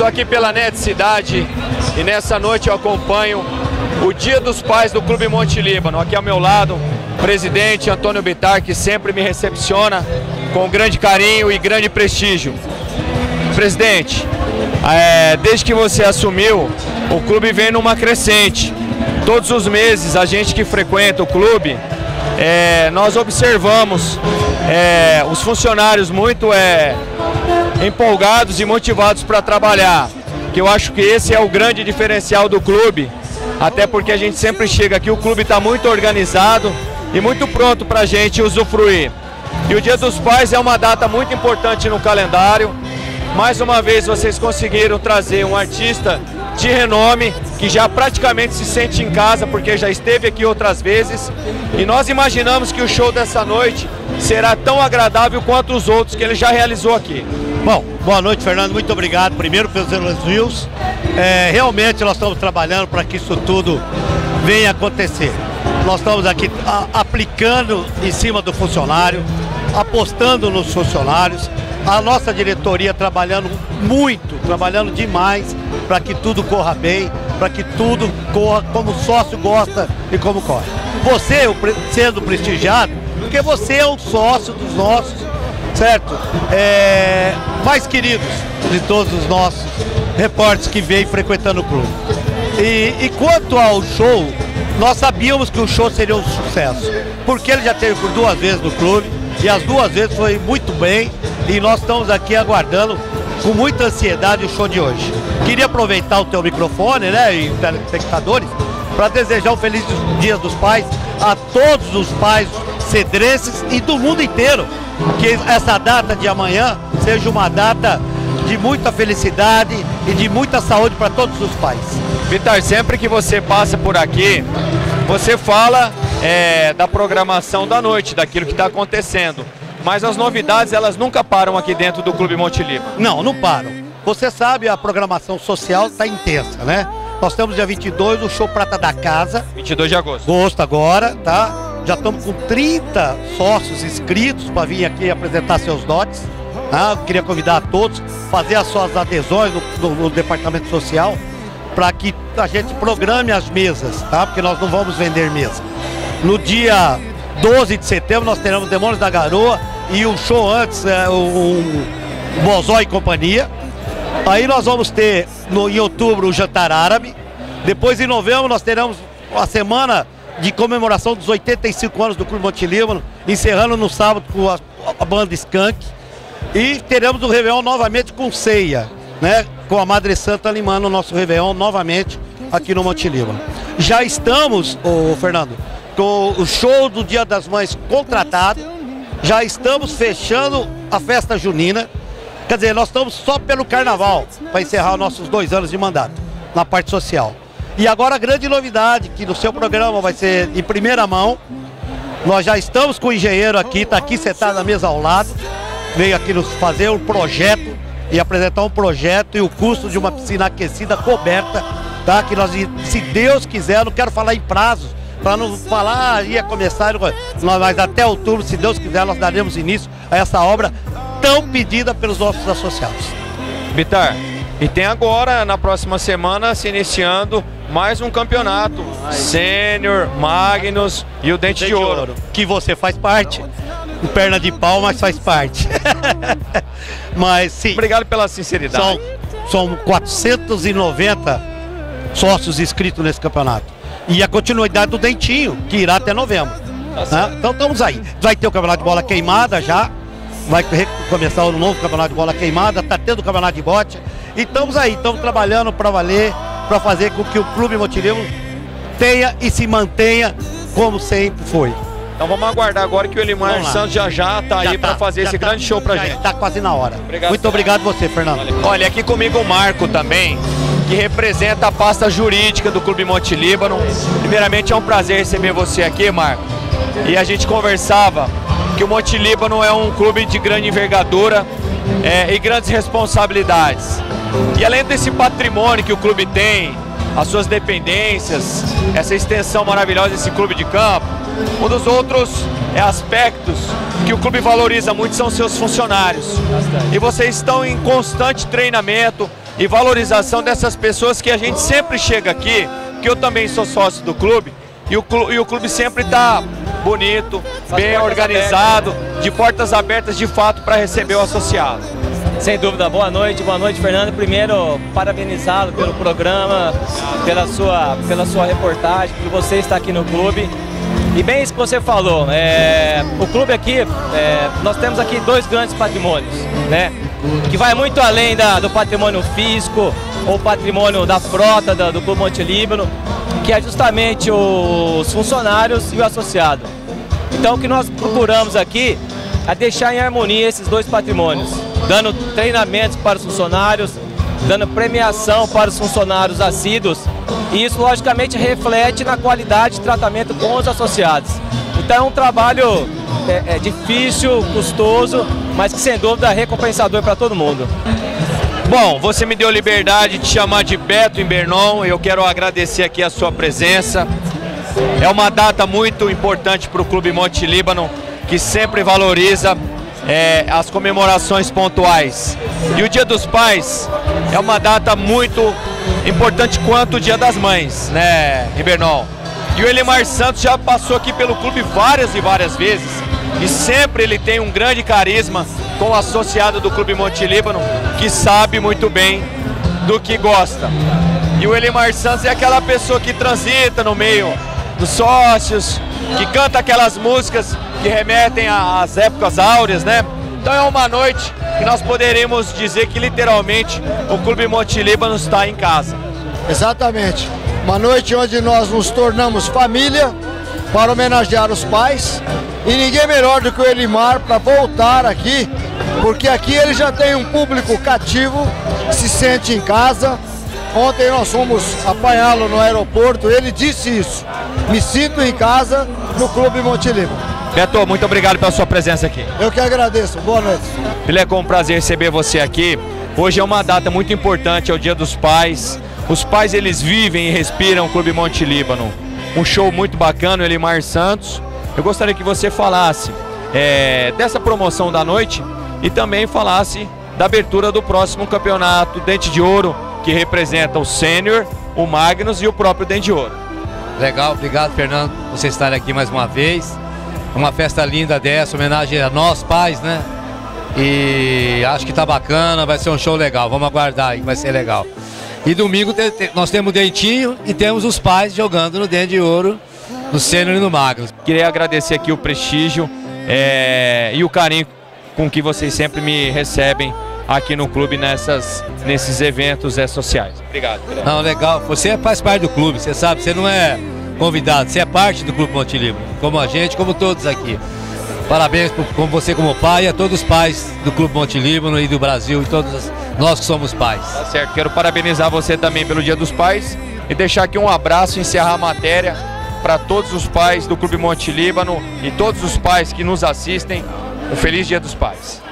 Estou aqui pela NET Cidade e nessa noite eu acompanho o Dia dos Pais do Clube Monte Líbano. Aqui ao meu lado, o presidente Antônio Bittar, que sempre me recepciona com grande carinho e grande prestígio. Presidente, desde que você assumiu, o clube vem numa crescente. Todos os meses, a gente que frequenta o clube, nós observamos os funcionários muito empolgados e motivados para trabalhar, que eu acho que esse é o grande diferencial do clube, até porque a gente sempre chega aqui, o clube está muito organizado e muito pronto para a gente usufruir. E o Dia dos Pais é uma data muito importante no calendário. Mais uma vez vocês conseguiram trazer um artista de renome, que já praticamente se sente em casa, porque já esteve aqui outras vezes. E nós imaginamos que o show dessa noite será tão agradável quanto os outros que ele já realizou aqui. Bom, boa noite, Fernando. Muito obrigado, primeiro, pelos elogios. Realmente nós estamos trabalhando para que isso tudo venha acontecer. Nós estamos aqui aplicando em cima do funcionário, apostando nos funcionários, a nossa diretoria trabalhando muito, trabalhando demais para que tudo corra bem, para que tudo corra como o sócio gosta e como corre. Você, sendo prestigiado, porque você é um sócio dos nossos, certo? Mais queridos de todos os nossos repórteres que vêm frequentando o clube. E quanto ao show, nós sabíamos que o show seria um sucesso, porque ele já teve por duas vezes no clube, e as duas vezes foi muito bem, e nós estamos aqui aguardando com muita ansiedade o show de hoje. Queria aproveitar o teu microfone, né, e os telespectadores, para desejar um feliz Dia dos Pais a todos os pais cedrenses e do mundo inteiro. Que essa data de amanhã seja uma data de muita felicidade e de muita saúde para todos os pais. Bittar, sempre que você passa por aqui, você fala da programação da noite, daquilo que está acontecendo. Mas as novidades, elas nunca param aqui dentro do Clube Monte Líbano. Não, não param. Você sabe, a programação social está intensa, né? Nós temos dia 22, o show Prata da Casa. 22 de agosto. Agosto agora, tá? Já estamos com 30 sócios inscritos para vir aqui apresentar seus dotes. Ah, eu queria convidar a todos, fazer as suas adesões no departamento social, para que a gente programe as mesas, tá? Porque nós não vamos vender mesa. No dia 12 de setembro nós teremos Demônios da Garoa e o show antes, o Bozó e companhia. Aí nós vamos ter em outubro o jantar árabe. Depois em novembro nós teremos a semana de comemoração dos 85 anos do Clube Monte Líbano, encerrando no sábado com a banda Skank. E teremos o Réveillon novamente com ceia, né? Com a Madre Santa limando o nosso Réveillon novamente aqui no Monte Líbano. Já estamos, Fernando, com o show do Dia das Mães contratado, já estamos fechando a festa junina, quer dizer, nós estamos só pelo carnaval, para encerrar os nossos 2 anos de mandato, na parte social. E agora a grande novidade, que no seu programa vai ser em primeira mão, nós já estamos com o engenheiro aqui, está aqui sentado na mesa ao lado, veio aqui nos fazer um projeto, e apresentar um projeto e o custo de uma piscina aquecida coberta, tá? Que nós, se Deus quiser, não quero falar em prazos, para não falar, ia começar, mas até outubro, se Deus quiser, nós daremos início a essa obra tão pedida pelos nossos associados. Bittar, e tem agora, na próxima semana, se iniciando mais um campeonato, Sênior, Magnus e o Dente de Ouro. Que você faz parte, perna de pau, mas faz parte. Mas sim. Obrigado pela sinceridade. São 490 sócios inscritos nesse campeonato. E a continuidade do Dentinho, que irá até novembro. Né? Então estamos aí. Vai ter o campeonato de bola queimada já. Vai começar o novo campeonato de bola queimada. Está tendo o campeonato de bote. E estamos aí. Estamos trabalhando para valer, para fazer com que o Clube Monte Líbano tenha e se mantenha como sempre foi. Então vamos aguardar agora que o Elimar Santos já está aí para fazer esse grande show para a gente. Está quase na hora. Obrigado. Muito obrigado você, Fernando. Valeu. Olha, aqui comigo o Marco também, que representa a pasta jurídica do Clube Monte Líbano. Primeiramente, é um prazer receber você aqui, Marco. E a gente conversava que o Monte Líbano é um clube de grande envergadura e grandes responsabilidades. E além desse patrimônio que o clube tem, as suas dependências, essa extensão maravilhosa desse clube de campo, um dos outros aspectos que o clube valoriza muito são seus funcionários. E vocês estão em constante treinamento, e valorização dessas pessoas que a gente sempre chega aqui, que eu também sou sócio do clube, e o clube sempre está bonito, bem organizado, de portas abertas de fato para receber o associado. Sem dúvida, boa noite Fernando. Primeiro, parabenizá-lo pelo programa, pela sua reportagem, por você estar aqui no clube. E bem isso que você falou, o clube aqui, nós temos aqui dois grandes patrimônios, né? Que vai muito além do patrimônio físico ou patrimônio da frota do Clube Monte Líbano, que é justamente os funcionários e o associado. Então o que nós procuramos aqui é deixar em harmonia esses dois patrimônios, dando treinamentos para os funcionários, dando premiação para os funcionários assíduos, e isso logicamente reflete na qualidade de tratamento com os associados. Então é um trabalho difícil, custoso, mas que sem dúvida é recompensador para todo mundo. Bom, você me deu liberdade de chamar de Beto em Bernon, eu quero agradecer aqui a sua presença. É uma data muito importante para o Clube Monte Líbano, que sempre valoriza as comemorações pontuais. E o Dia dos Pais é uma data muito importante quanto o Dia das Mães, né, em Bernon? E o Elimar Santos já passou aqui pelo clube várias e várias vezes, e sempre ele tem um grande carisma com o associado do Clube Monte Líbano, que sabe muito bem do que gosta. E o Elimar Santos é aquela pessoa que transita no meio dos sócios, que canta aquelas músicas que remetem às épocas áureas, né? Então é uma noite que nós poderemos dizer que literalmente o Clube Monte Líbano está em casa. Exatamente. Uma noite onde nós nos tornamos família para homenagear os pais, e ninguém melhor do que o Elimar para voltar aqui, porque aqui ele já tem um público cativo, se sente em casa. Ontem nós fomos apanhá-lo no aeroporto, ele disse isso: me sinto em casa no Clube Monte Líbano. Beto, muito obrigado pela sua presença aqui. Eu que agradeço, boa noite. Pileco, é um prazer receber você aqui. Hoje é uma data muito importante, é o Dia dos Pais. Os pais, eles vivem e respiram o Clube Monte Líbano. Um show muito bacana, Elimar Santos. Eu gostaria que você falasse dessa promoção da noite e também falasse da abertura do próximo campeonato Dente de Ouro, que representa o Sênior, o Magnus e o próprio Dente de Ouro. Legal, obrigado Fernando por você estar aqui mais uma vez. Uma festa linda dessa, homenagem a nós pais, né? E acho que tá bacana, vai ser um show legal. Vamos aguardar aí, vai ser legal. E domingo nós temos o Dentinho e temos os pais jogando no Dente de Ouro, no Sênior e no Magnus. Queria agradecer aqui o prestígio e o carinho com que vocês sempre me recebem aqui no clube nesses eventos sociais. Obrigado. Não, legal. Você faz parte do clube, você sabe, você não é convidado, você é parte do Clube Monte Líbano, como a gente, como todos aqui. Parabéns por você como pai e a todos os pais do Clube Monte Líbano e do Brasil, e todos nós que somos pais. Tá certo, quero parabenizar você também pelo Dia dos Pais e deixar aqui um abraço e encerrar a matéria para todos os pais do Clube Monte Líbano e todos os pais que nos assistem. Um feliz Dia dos Pais.